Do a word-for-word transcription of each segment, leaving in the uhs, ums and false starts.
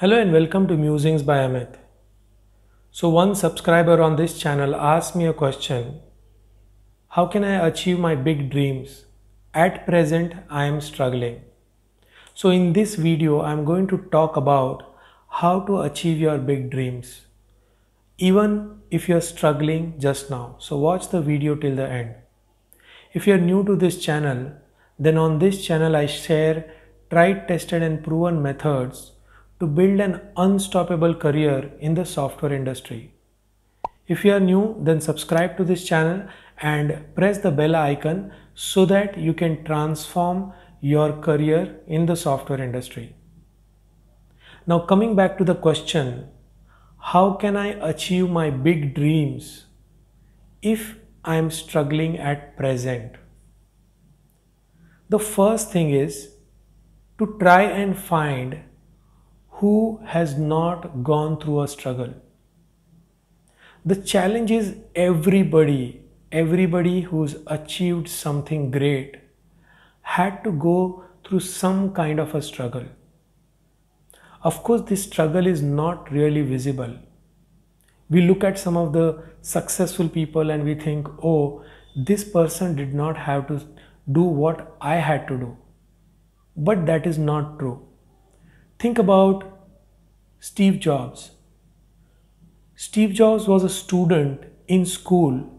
Hello and welcome to Musings by Amit. So one subscriber on this channel asked me a question. How can I achieve my big dreams? At present, I am struggling. So in this video, I am going to talk about how to achieve your big dreams, even if you are struggling just now. So watch the video till the end. If you are new to this channel, then on this channel I share tried, tested and proven methods to build an unstoppable career in the software industry. If you are new, then subscribe to this channel and press the bell icon so that you can transform your career in the software industry. Now coming back to the question, how can I achieve my big dreams if I am struggling at present? The first thing is to try and find who has not gone through a struggle. The challenge is everybody, everybody who's achieved something great had to go through some kind of a struggle. Of course, this struggle is not really visible. We look at some of the successful people and we think, oh, this person did not have to do what I had to do. But that is not true. Think about Steve Jobs. Steve Jobs was a student in school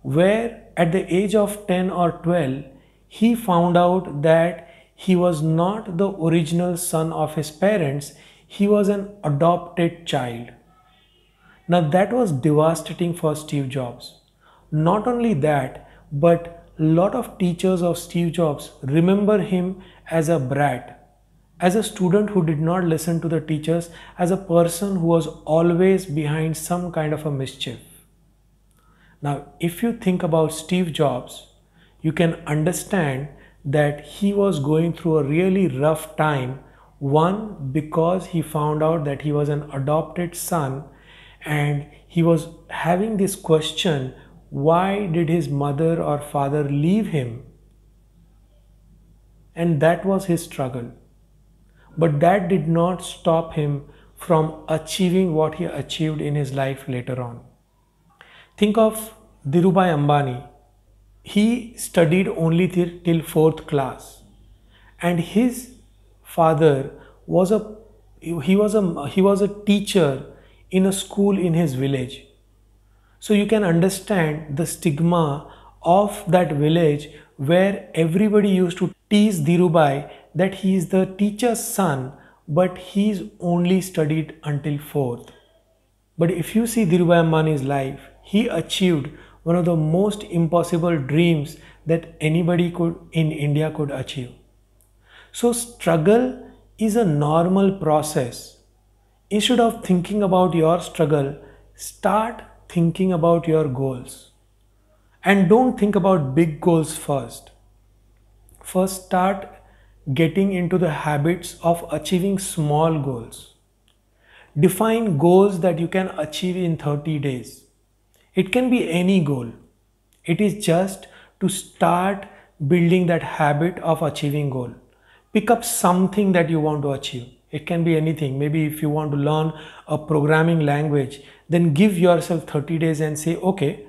where at the age of ten or twelve, he found out that he was not the original son of his parents. He was an adopted child. Now that was devastating for Steve Jobs. Not only that, but a lot of teachers of Steve Jobs remember him as a brat, as a student who did not listen to the teachers, as a person who was always behind some kind of a mischief. Now, if you think about Steve Jobs, you can understand that he was going through a really rough time. One, because he found out that he was an adopted son and he was having this question, why did his mother or father leave him? And that was his struggle. But that did not stop him from achieving what he achieved in his life later on. Think of Dhirubhai Ambani. He studied only till fourth class, and his father was a he was a he was a teacher in a school in his village. So you can understand the stigma of that village where everybody used to tease Dhirubhai that he is the teacher's son, but he's only studied until fourth. But if you see Dhirubhai Ambani's life, he achieved one of the most impossible dreams that anybody could in India could achieve. So struggle is a normal process. Instead of thinking about your struggle, start thinking about your goals. And don't think about big goals first. First, start getting into the habits of achieving small goals. Define goals that you can achieve in thirty days. It can be any goal. It is just to start building that habit of achieving goal. Pick up something that you want to achieve. It can be anything. Maybe if you want to learn a programming language, then give yourself thirty days and say, okay,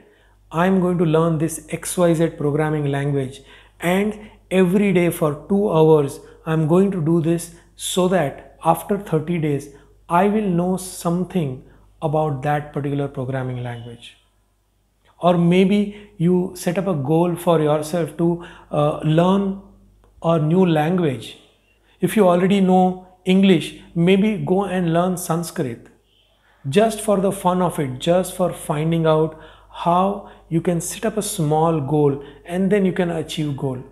I'm going to learn this X Y Z programming language, and every day for two hours, I'm going to do this so that after thirty days, I will know something about that particular programming language. Or maybe you set up a goal for yourself to uh, learn a new language. If you already know English, maybe go and learn Sanskrit. Just for the fun of it, just for finding out how you can set up a small goal and then you can achieve goal.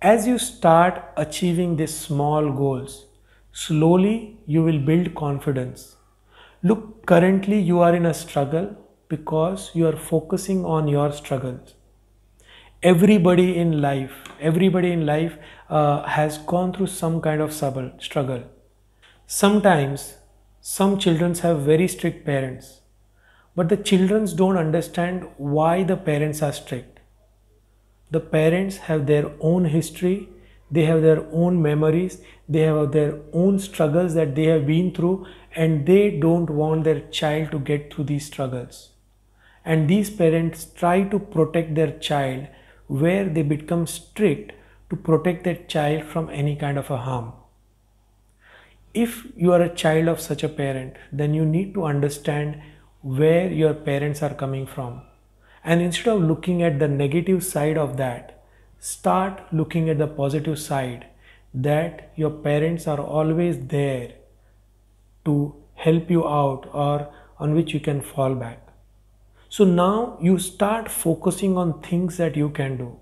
As you start achieving these small goals, slowly you will build confidence. Look, currently you are in a struggle because you are focusing on your struggles. Everybody in life, everybody in life uh, has gone through some kind of struggle. Sometimes some children have very strict parents, but the children don't understand why the parents are strict. The parents have their own history, They have their own memories, they have their own struggles that they have been through, and they don't want their child to get through these struggles. And these parents try to protect their child, where they become strict to protect their child from any kind of a harm. If you are a child of such a parent, then you need to understand where your parents are coming from. And instead of looking at the negative side of that, start looking at the positive side, that your parents are always there to help you out or on which you can fall back. So now you start focusing on things that you can do,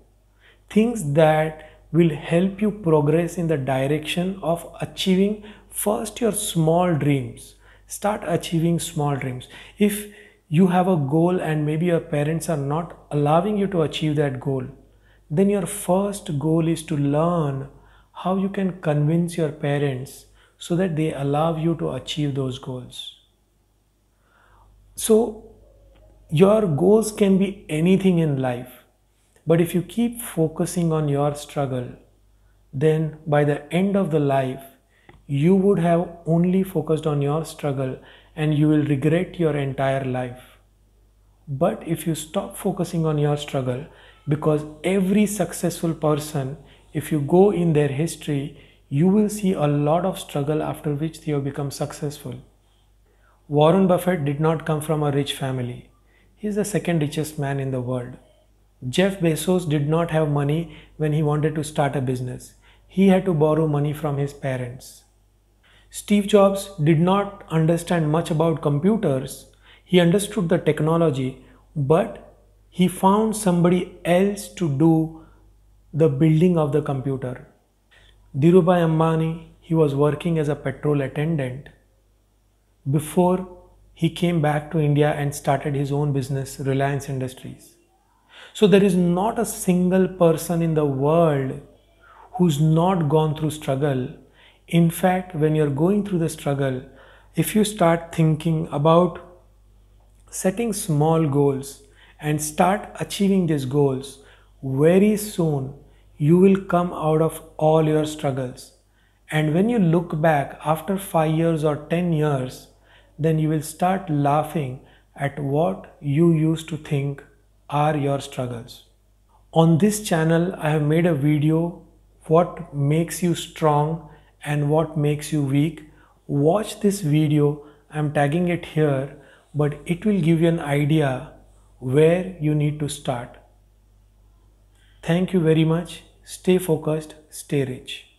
things that will help you progress in the direction of achieving first your small dreams. Start achieving small dreams. If you have a goal and maybe your parents are not allowing you to achieve that goal, then your first goal is to learn how you can convince your parents so that they allow you to achieve those goals. So your goals can be anything in life, but if you keep focusing on your struggle, then by the end of the life, you would have only focused on your struggle and you will regret your entire life. But if you stop focusing on your struggle, because every successful person, if you go in their history, you will see a lot of struggle after which they have become successful. Warren Buffett did not come from a rich family. He is the second richest man in the world. Jeff Bezos did not have money when he wanted to start a business. He had to borrow money from his parents. Steve Jobs did not understand much about computers. He understood the technology, but he found somebody else to do the building of the computer. Dhirubhai Ambani, he was working as a petrol attendant before he came back to India and started his own business, Reliance Industries. So there is not a single person in the world who's not gone through struggle. In fact, when you're going through the struggle, if you start thinking about setting small goals and start achieving these goals, very soon you will come out of all your struggles. And when you look back after five years or ten years, then you will start laughing at what you used to think are your struggles. On this channel, I have made a video, what makes you strong and what makes you weak. Watch this video, I'm tagging it here, but it will give you an idea where you need to start. Thank you very much. Stay focused, stay rich.